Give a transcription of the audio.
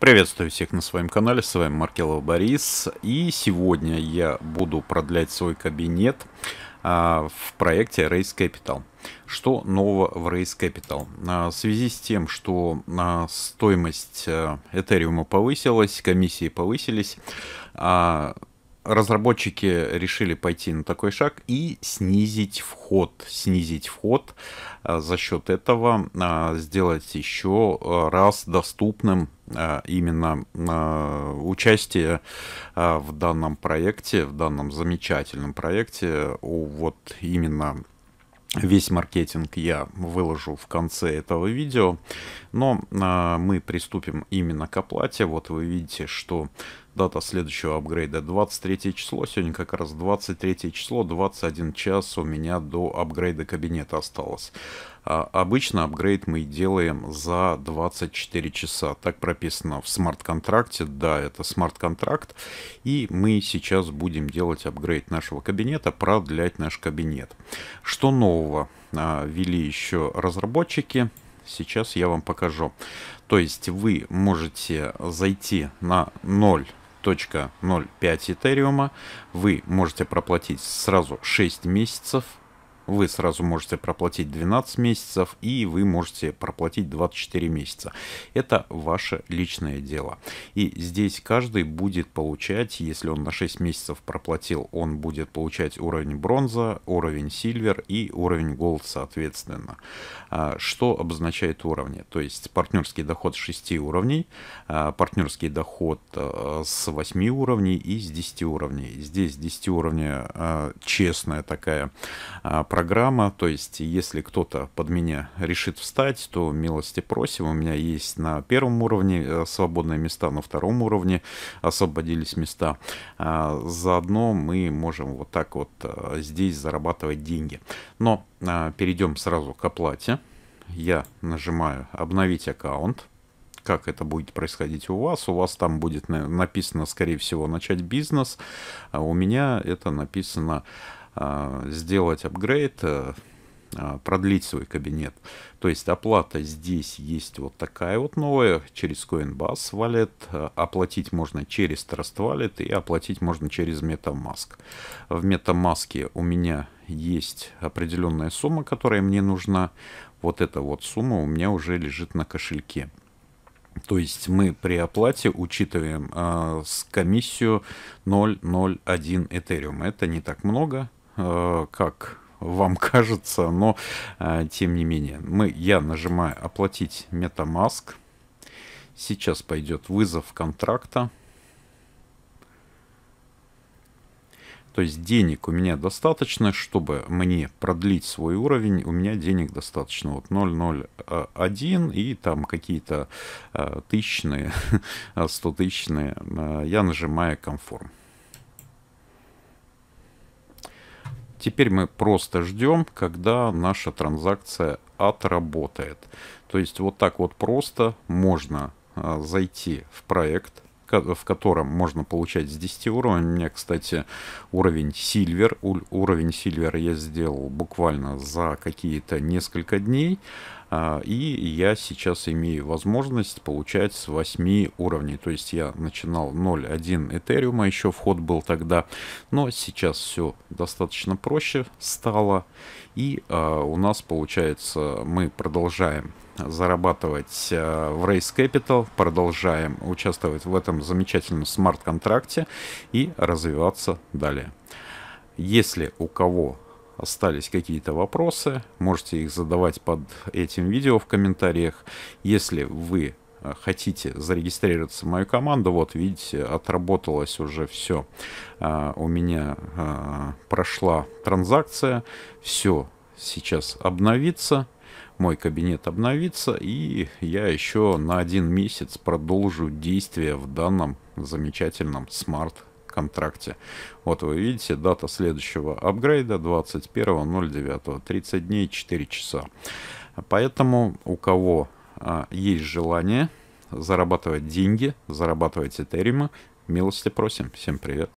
Приветствую всех на своем канале, с вами Маркелов Борис, и сегодня я буду продлять свой кабинет в проекте Raise Capital. Что нового в Raise Capital? В связи с тем, что стоимость Ethereum повысилась, комиссии повысились, разработчики решили пойти на такой шаг и снизить вход, за счет этого сделать еще раз доступным именно участие в данном проекте, в данном замечательном проекте. Вот именно весь маркетинг я выложу в конце этого видео, но мы приступим именно к оплате. Вот вы видите, что дата следующего апгрейда 23 число, сегодня как раз 23 число, 21 час у меня до апгрейда кабинета осталось. Обычно апгрейд мы делаем за 24 часа, так прописано в смарт-контракте, да, это смарт-контракт, и мы сейчас будем делать апгрейд нашего кабинета, продлять наш кабинет. Что нового ввели еще разработчики, сейчас я вам покажу. То есть вы можете зайти на 0.05 Ethereum, вы можете проплатить сразу 6 месяцев, вы сразу можете проплатить 12 месяцев и вы можете проплатить 24 месяца. Это ваше личное дело. И здесь каждый будет получать, если он на 6 месяцев проплатил, он будет получать уровень бронза, уровень сильвер и уровень голд соответственно. Что обозначает уровни? То есть партнерский доход с 6 уровней, партнерский доход с 8 уровней и с 10 уровней. Здесь 10 уровня честная такая программа, то есть если кто-то под меня решит встать, то милости просим, у меня есть на первом уровне свободные места, на втором уровне освободились места. Заодно мы можем вот так вот здесь зарабатывать деньги. Но перейдем сразу к оплате. Я нажимаю «Обновить аккаунт». Как это будет происходить у вас там будет написано, скорее всего, «Начать бизнес», а у меня это написано «Сделать апгрейд», продлить свой кабинет. То есть оплата здесь есть вот такая вот новая, через Coinbase Wallet. Оплатить можно через Trust Wallet и оплатить можно через MetaMask. В MetaMask у меня есть определенная сумма, которая мне нужна. Вот эта вот сумма у меня уже лежит на кошельке. То есть мы при оплате учитываем комиссию 0.01 Ethereum. Это не так много, как вам кажется, но тем не менее. Я нажимаю «Оплатить MetaMask». Сейчас пойдет вызов контракта. То есть денег у меня достаточно, чтобы мне продлить свой уровень, у меня денег достаточно. Вот 0.01 и там какие-то тысячные, 100-тысячные. Я нажимаю «Конформ». Теперь мы просто ждем, когда наша транзакция отработает. То есть вот так вот просто можно зайти в проект, в котором можно получать с 10 уровней. У меня, кстати, уровень Silver. Уровень Silver я сделал буквально за какие-то несколько дней. И я сейчас имею возможность получать с 8 уровней. То есть я начинал 0.1 Ethereum, еще вход был тогда. Но сейчас все достаточно проще стало. И у нас получается, мы продолжаем зарабатывать в Raise Capital, продолжаем участвовать в этом замечательном смарт-контракте и развиваться далее. Если у кого остались какие-то вопросы, можете их задавать под этим видео в комментариях. Если вы хотите зарегистрироваться в мою команду, вот видите, отработалось уже все. У меня прошла транзакция, все сейчас обновится. Мой кабинет обновится, и я еще на 1 месяц продолжу действие в данном замечательном смарт-контракте. Вот вы видите, дата следующего апгрейда 21.09, 30 дней, 4 часа. Поэтому у кого есть желание зарабатывать деньги, зарабатывать Ethereum, милости просим. Всем привет!